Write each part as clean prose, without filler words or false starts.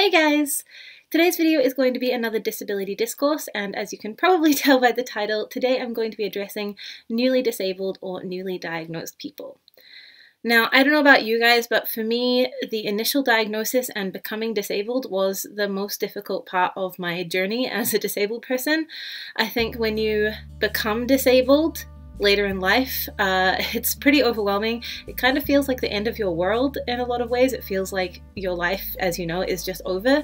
Hey guys! Today's video is going to be another disability discourse, and as you can probably tell by the title, today I'm going to be addressing newly disabled or newly diagnosed people. Now, I don't know about you guys, but for me, the initial diagnosis and becoming disabled was the most difficult part of my journey as a disabled person. I think when you become disabled later in life, it's pretty overwhelming. It kind of feels like the end of your world in a lot of ways. It feels like your life as you know it is just over.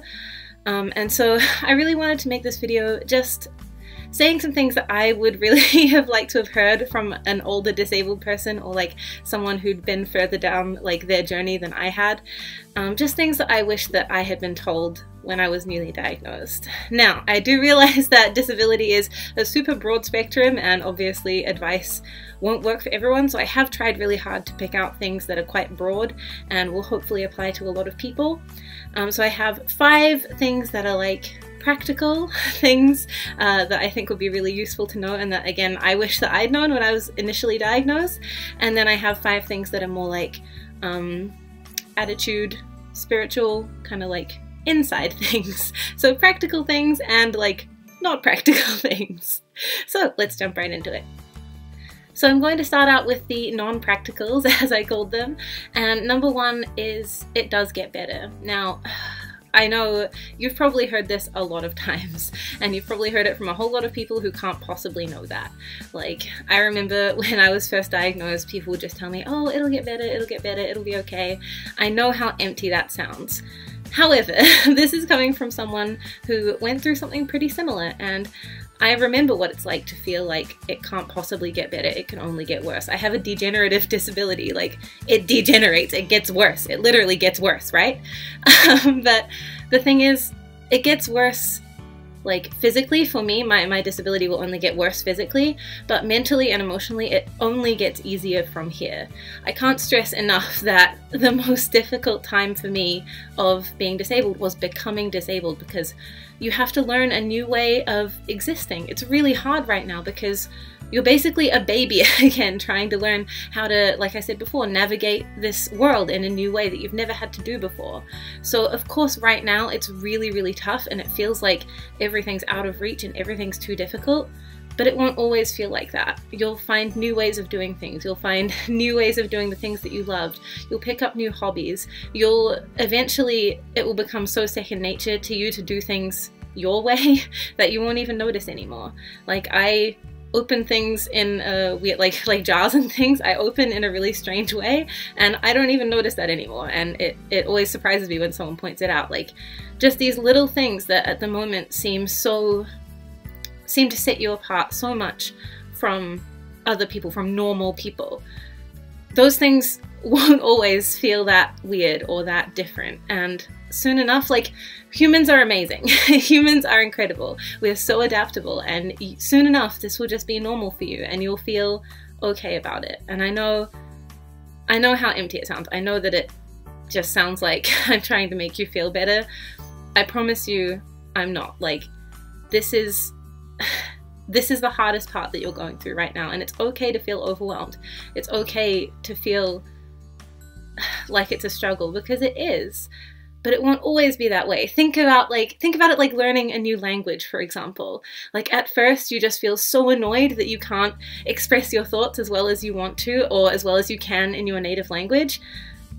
And so I really wanted to make this video just saying some things that I would really have liked to have heard from an older disabled person, or like someone who'd been further down like their journey than I had. Just things that I wish that I had been told when I was newly diagnosed. Now, I do realize that disability is a super broad spectrum, and obviously advice won't work for everyone, so I have tried really hard to pick out things that are quite broad and will hopefully apply to a lot of people. So I have 5 things that are like practical things that I think would be really useful to know, and that again I wish that I'd known when I was initially diagnosed. And then I have 5 things that are more like attitude, spiritual, kind of like inside things. So practical things and like not practical things. So let's jump right into it. So I'm going to start out with the non-practicals, as I called them, and number 1 is it does get better. Now, I know you've probably heard this a lot of times, and you've probably heard it from a whole lot of people who can't possibly know that. Like, I remember when I was first diagnosed, people would just tell me, oh, it'll get better, it'll be okay. I know how empty that sounds. However, this is coming from someone who went through something pretty similar, and I remember what it's like to feel like it can't possibly get better, it can only get worse. I have a degenerative disability, like it degenerates, it gets worse, it literally gets worse, right? But the thing is, it gets worse like physically. For me, my disability will only get worse physically, but mentally and emotionally it only gets easier from here. I can't stress enough that the most difficult time for me of being disabled was becoming disabled, because you have to learn a new way of existing. It's really hard right now because you're basically a baby again, trying to learn how to, like I said before, navigate this world in a new way that you've never had to do before. So of course right now it's really, really tough, and it feels like everything's out of reach and everything's too difficult, but it won't always feel like that. You'll find new ways of doing things. You'll find new ways of doing the things that you loved. You'll pick up new hobbies. You'll eventually, it will become so second nature to you to do things your way that you won't even notice anymore. Like, I open things in weird, like jars and things. I open in a really strange way, and I don't even notice that anymore, and it always surprises me when someone points it out. Like, just these little things that at the moment seem to set you apart so much from other people, from normal people. Those things won't always feel that weird or that different, and soon enough, like, humans are amazing. Humans are incredible. We're so adaptable, and soon enough this will just be normal for you and you'll feel okay about it. And I know how empty it sounds. I know that it just sounds like I'm trying to make you feel better. I promise you I'm not. Like, this is the hardest part that you're going through right now, and it's okay to feel overwhelmed. It's okay to feel like it's a struggle, because it is. But it won't always be that way. Think about it like learning a new language, for example. Like, at first you just feel so annoyed that you can't express your thoughts as well as you want to, or as well as you can in your native language.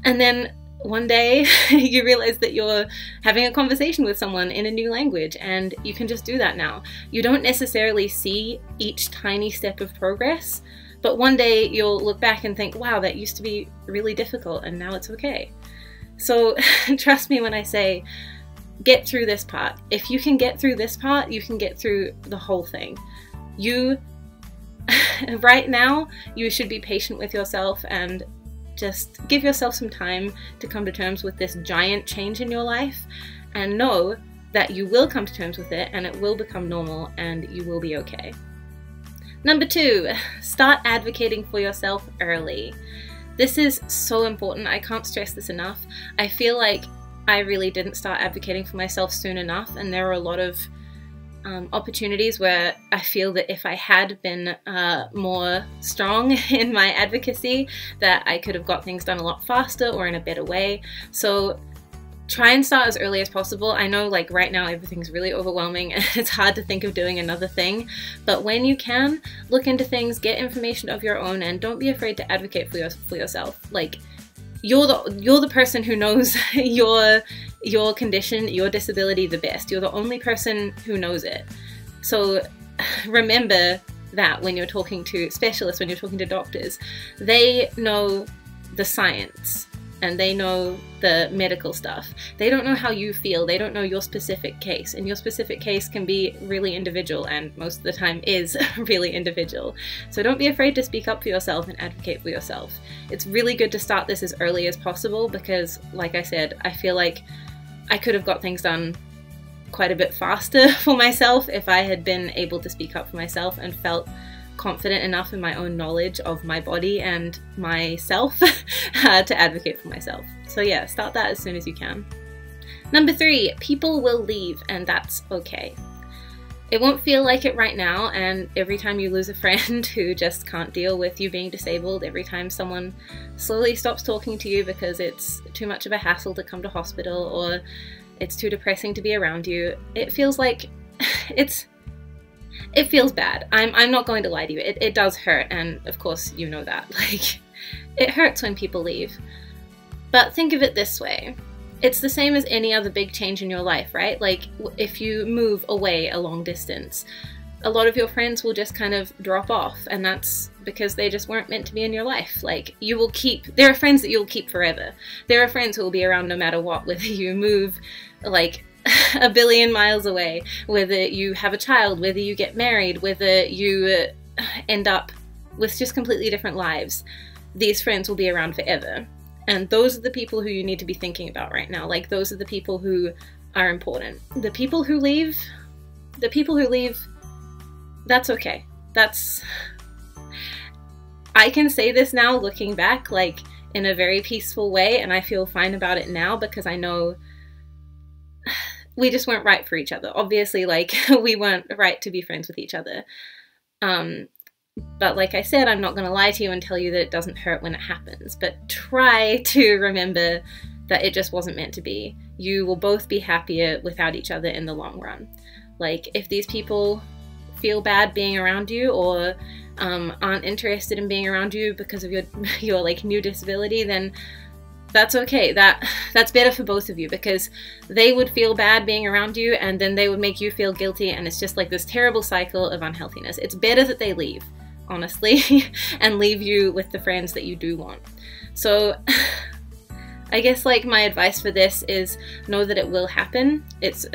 And then one day you realize that you're having a conversation with someone in a new language, and you can just do that now. You don't necessarily see each tiny step of progress, but one day you'll look back and think, wow, that used to be really difficult and now it's okay. So trust me when I say get through this part. If you can get through this part, you can get through the whole thing. You right now, you should be patient with yourself and just give yourself some time to come to terms with this giant change in your life, and know that you will come to terms with it and it will become normal and you will be okay. Number 2, start advocating for yourself early. This is so important. I can't stress this enough. I feel like I really didn't start advocating for myself soon enough, and there are a lot of opportunities where I feel that if I had been more strong in my advocacy, that I could have got things done a lot faster or in a better way. So Try and start as early as possible. I know like right now everything's really overwhelming and it's hard to think of doing another thing, but when you can, look into things, get information of your own, and don't be afraid to advocate for yourself. Like, you're the person who knows your condition, your disability the best. You're the only person who knows it. So remember that when you're talking to specialists, when you're talking to doctors, they know the science and they know the medical stuff. They don't know how you feel, they don't know your specific case, and your specific case can be really individual, and most of the time is really individual. So don't be afraid to speak up for yourself and advocate for yourself. It's really good to start this as early as possible because, like I said, I feel like I could have got things done quite a bit faster for myself if I had been able to speak up for myself and felt confident enough in my own knowledge of my body and myself to advocate for myself. So yeah, start that as soon as you can. Number 3, people will leave, and that's okay. It won't feel like it right now, and every time you lose a friend who just can't deal with you being disabled, every time someone slowly stops talking to you because it's too much of a hassle to come to hospital or it's too depressing to be around you, it feels like it feels bad. I'm not going to lie to you, it does hurt, and of course you know that. Like, it hurts when people leave. But think of it this way, it's the same as any other big change in your life, right? Like, if you move away a long distance, a lot of your friends will just kind of drop off, and that's because they just weren't meant to be in your life. Like, there are friends that you'll keep forever. There are friends who will be around no matter what, whether you move, like, a billion miles away, whether you have a child, whether you get married, whether you end up with just completely different lives. These friends will be around forever, and those are the people who you need to be thinking about right now. Like, those are the people who are important. The people who leave, that's okay. I can say this now looking back, like, in a very peaceful way, and I feel fine about it now because I know we just weren't right for each other. Obviously, like, we weren't right to be friends with each other. But like I said, I'm not going to lie to you and tell you that it doesn't hurt when it happens. But try to remember that it just wasn't meant to be. You will both be happier without each other in the long run. Like, if these people feel bad being around you or aren't interested in being around you because of your like new disability, then that's okay. That's better for both of you, because they would feel bad being around you and then they would make you feel guilty, and it's just like this terrible cycle of unhealthiness. It's better that they leave, honestly, and leave you with the friends that you do want. So I guess, like, my advice for this is know that it will happen. It's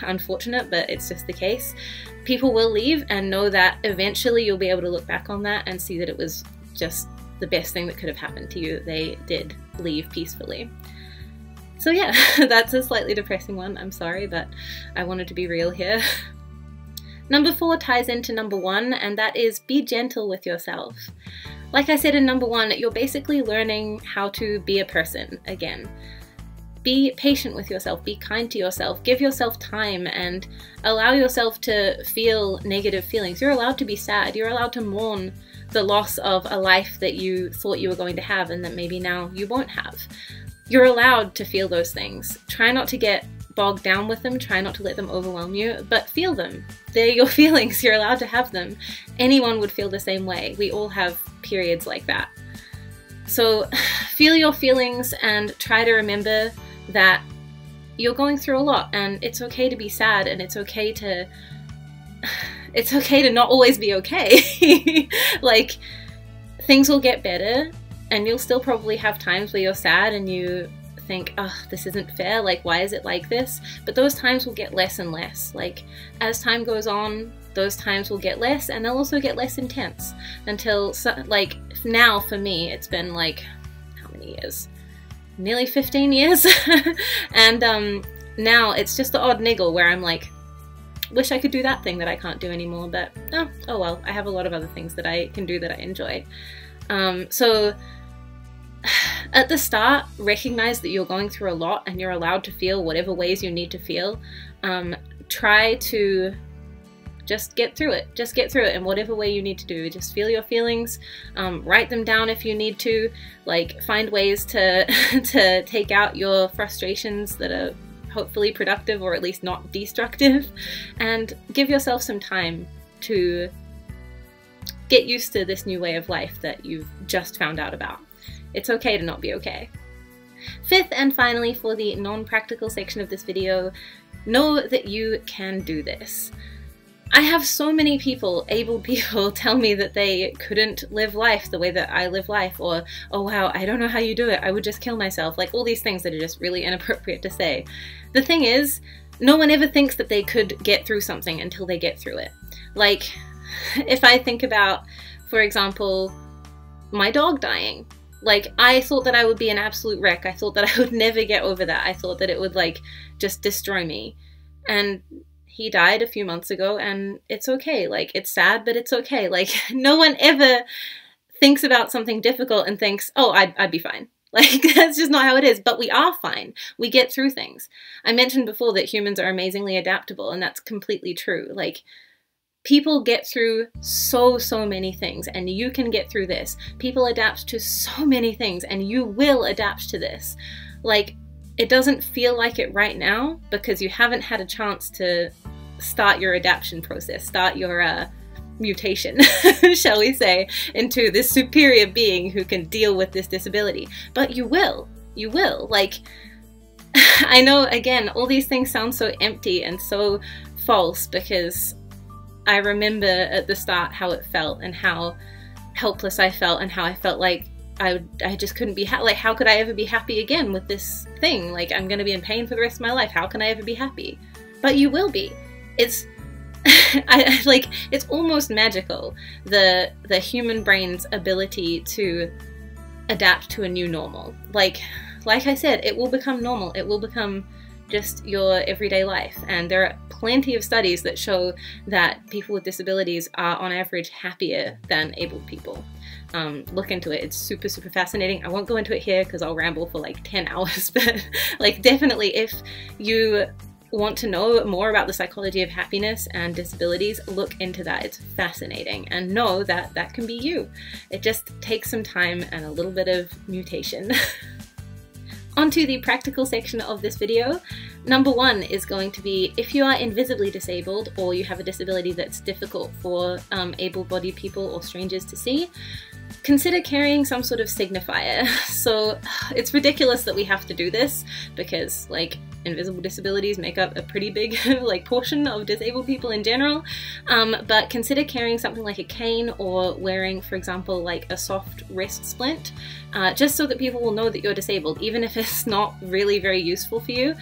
unfortunate, but it's just the case. People will leave, and know that eventually you'll be able to look back on that and see that it was just the best thing that could have happened to you. They did leave peacefully. So yeah, that's a slightly depressing one. I'm sorry, but I wanted to be real here. Number 4 ties into number 1, and that is be gentle with yourself. Like I said in number 1, you're basically learning how to be a person again. Be patient with yourself, be kind to yourself, give yourself time, and allow yourself to feel negative feelings. You're allowed to be sad, you're allowed to mourn the loss of a life that you thought you were going to have and that maybe now you won't have. You're allowed to feel those things. Try not to get bogged down with them, try not to let them overwhelm you, but feel them. They're your feelings, you're allowed to have them. Anyone would feel the same way. We all have periods like that. So feel your feelings and try to remember that you're going through a lot, and it's okay to be sad, and it's okay to not always be okay. Like, things will get better, and you'll still probably have times where you're sad and you think, oh, this isn't fair, like, why is it like this? But those times will get less and less. Like, as time goes on, those times will get less, and they'll also get less intense until, like, now for me, it's been like, how many years? Nearly 15 years. And now it's just the odd niggle where I'm like, wish I could do that thing that I can't do anymore, but oh well, I have a lot of other things that I can do that I enjoy. So at the start, recognize that you're going through a lot and you're allowed to feel whatever ways you need to feel. Try to just get through it. Just get through it in whatever way you need to do. Just feel your feelings, write them down if you need to, like find ways to, to take out your frustrations that are hopefully productive or at least not destructive, and give yourself some time to get used to this new way of life that you've just found out about. It's okay to not be okay. Fifth and finally, for the non-practical section of this video, know that you can do this. I have so many people, able people, tell me that they couldn't live life the way that I live life, or, oh wow, I don't know how you do it, I would just kill myself, like all these things that are just really inappropriate to say. The thing is, no one ever thinks that they could get through something until they get through it. Like, if I think about, for example, my dog dying. Like, I thought that I would be an absolute wreck. I thought that I would never get over that. I thought that it would, like, just destroy me. And he died a few months ago, and it's okay. Like, it's sad, but it's okay. Like, no one ever thinks about something difficult and thinks, oh, I'd be fine. Like, that's just not how it is. But we are fine. We get through things. I mentioned before that humans are amazingly adaptable, and that's completely true. Like, people get through so many things, and you can get through this. People adapt to so many things, and you will adapt to this. Like, it doesn't feel like it right now because you haven't had a chance to start your adaptation process, start your mutation, shall we say, into this superior being who can deal with this disability. But you will. You will. Like, I know, again, all these things sound so empty and so false because I remember at the start how it felt and how helpless I felt and how I felt like I just couldn't be happy. Like, how could I ever be happy again with this thing? Like, I'm going to be in pain for the rest of my life. How can I ever be happy? But you will be. It's like, it's almost magical, the human brain's ability to adapt to a new normal. Like I said, it will become normal. It will become just your everyday life, and there are plenty of studies that show that people with disabilities are on average happier than able people. Look into it, it's super fascinating. I won't go into it here because I'll ramble for like 10 hours, but like, definitely if you want to know more about the psychology of happiness and disabilities, look into that. It's fascinating, and know that that can be you. It just takes some time and a little bit of mutation. Onto the practical section of this video. Number one is going to be, if you are invisibly disabled or you have a disability that's difficult for able-bodied people or strangers to see, consider carrying some sort of signifier. So it's ridiculous that we have to do this because, like, invisible disabilities make up a pretty big like portion of disabled people in general, but consider carrying something like a cane or wearing, for example, like a soft wrist splint, just so that people will know that you're disabled, even if it's not really very useful for you.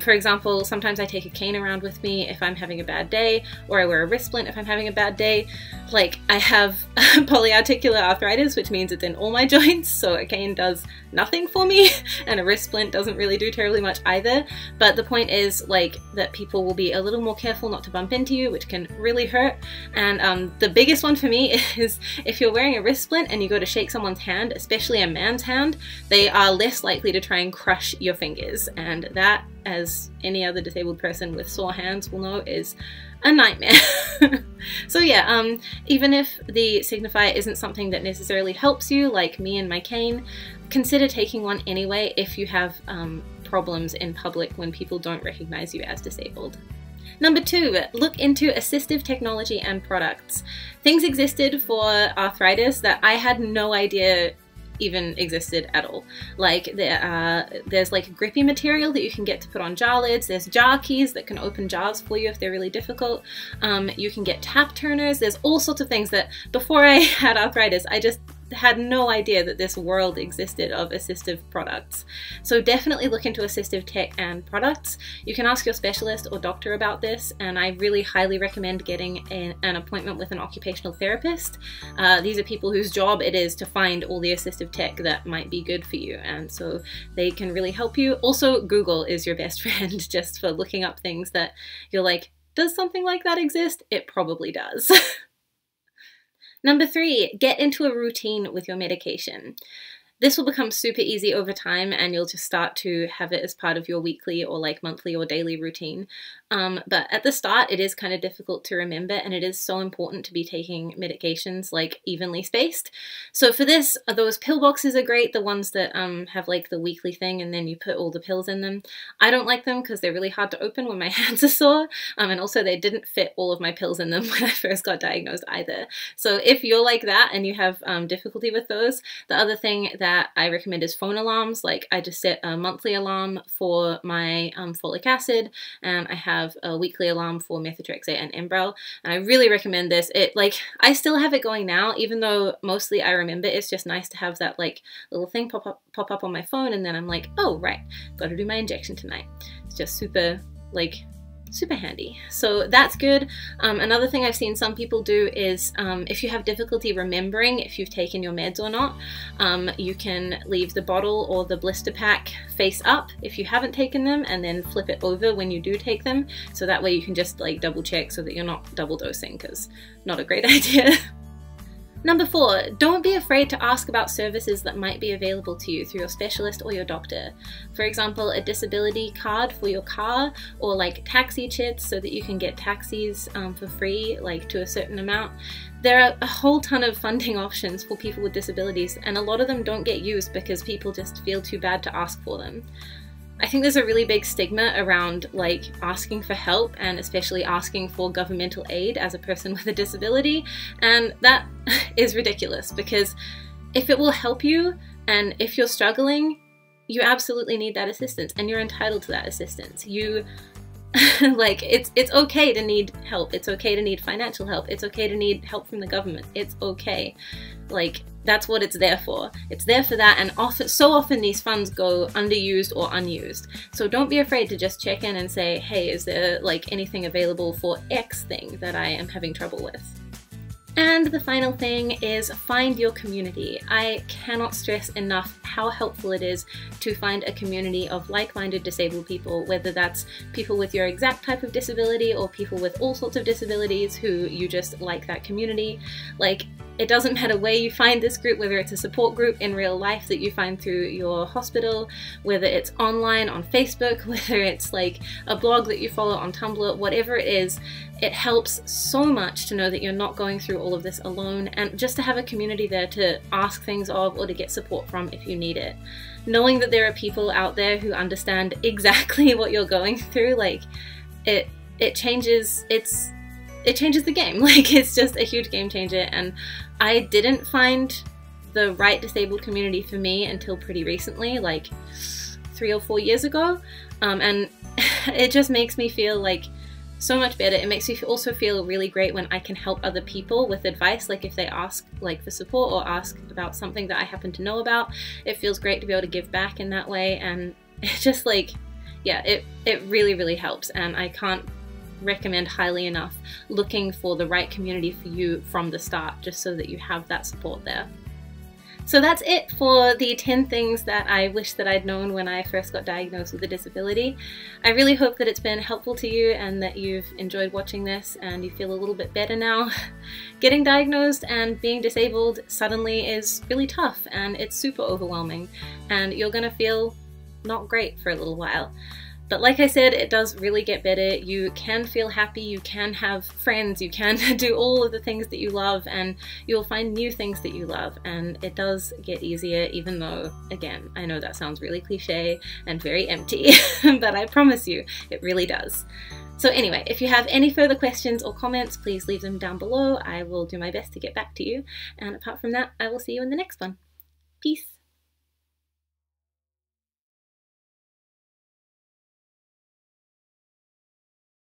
For example, sometimes I take a cane around with me if I'm having a bad day, or I wear a wrist splint if I'm having a bad day. Like, I have polyarticular arthritis, which means it's in all my joints, so a cane does nothing for me, and a wrist splint doesn't really do terribly much either. But the point is, like, that people will be a little more careful not to bump into you, which can really hurt. And the biggest one for me is if you're wearing a wrist splint and you go to shake someone's hand, especially a man's hand, they are less likely to try and crush your fingers. And that, as any other disabled person with sore hands will know, is a nightmare. So yeah, even if the signifier isn't something that necessarily helps you, like me and my cane, consider taking one anyway if you have problems in public when people don't recognize you as disabled. Number two, look into assistive technology and products. Things existed for arthritis that I had no idea even existed at all. Like, there's like grippy material that you can get to put on jar lids, there's jar keys that can open jars for you if they're really difficult, you can get tap turners, there's all sorts of things that before I had arthritis I just had no idea that this world existed of assistive products. So definitely look into assistive tech and products. You can ask your specialist or doctor about this, and I really highly recommend getting an appointment with an occupational therapist. These are people whose job it is to find all the assistive tech that might be good for you, and so they can really help you. Also, Google is your best friend just for looking up things that you're like, does something like that exist? It probably does. Number three, get into a routine with your medication. This will become super easy over time and you'll just start to have it as part of your weekly or like monthly or daily routine. But at the start, it is kind of difficult to remember, and it is so important to be taking medications like evenly spaced. So for this, those pill boxes are great, the ones that have like the weekly thing and then you put all the pills in them. I don't like them because they're really hard to open when my hands are sore, and also they didn't fit all of my pills in them when I first got diagnosed either. So if you're like that and you have difficulty with those, the other thing that I recommend is phone alarms. Like I just set a monthly alarm for my folic acid, and I have a weekly alarm for methotrexate and Enbrel, and I really recommend this. I still have it going now, even though mostly I remember. It's just nice to have that like little thing pop up on my phone, and then I'm like, oh right, gotta do my injection tonight. It's just super super handy. So that's good. Another thing I've seen some people do is if you have difficulty remembering if you've taken your meds or not, you can leave the bottle or the blister pack face up if you haven't taken them, and then flip it over when you do take them. So that way you can just like double check so that you're not double dosing, because not a great idea. Number 4, don't be afraid to ask about services that might be available to you through your specialist or your doctor. For example, a disability card for your car, or like taxi chits so that you can get taxis for free, like to a certain amount. There are a whole ton of funding options for people with disabilities, and a lot of them don't get used because people just feel too bad to ask for them. I think there's a really big stigma around like asking for help, and especially asking for governmental aid as a person with a disability, and that is ridiculous, because if it will help you and if you're struggling, you absolutely need that assistance and you're entitled to that assistance. You like it's okay to need help. It's okay to need financial help. It's okay to need help from the government. It's okay. Like that's what it's there for. It's there for that, and often, so often these funds go underused or unused. So don't be afraid to just check in and say, hey, is there like anything available for X thing that I am having trouble with? And the final thing is find your community. I cannot stress enough how helpful it is to find a community of like-minded disabled people, whether that's people with your exact type of disability or people with all sorts of disabilities who you just like that community. Like, it doesn't matter where you find this group, whether it's a support group in real life that you find through your hospital, whether it's online on Facebook, whether it's like a blog that you follow on Tumblr, whatever it is, it helps so much to know that you're not going through all of this alone, and just to have a community there to ask things of or to get support from if you need it. Knowing that there are people out there who understand exactly what you're going through, like it changes the game. Like it's just a huge game changer, and I didn't find the right disabled community for me until pretty recently, like 3 or 4 years ago, and it just makes me feel like so much better. It makes me also feel really great when I can help other people with advice, like if they ask like for support or ask about something that I happen to know about. It feels great to be able to give back in that way, and it's just like, yeah, it really, really helps, and I can't recommend highly enough looking for the right community for you from the start, just so that you have that support there. So that's it for the 10 things that I wish that I'd known when I first got diagnosed with a disability. I really hope that it's been helpful to you and that you've enjoyed watching this and you feel a little bit better now. Getting diagnosed and being disabled suddenly is really tough, and it's super overwhelming, and you're gonna feel not great for a little while. But like I said, it does really get better. You can feel happy, you can have friends, you can do all of the things that you love, and you'll find new things that you love, and it does get easier, even though, again, I know that sounds really cliche and very empty, but I promise you, it really does. So anyway, if you have any further questions or comments, please leave them down below. I will do my best to get back to you, and apart from that, I will see you in the next one. Peace!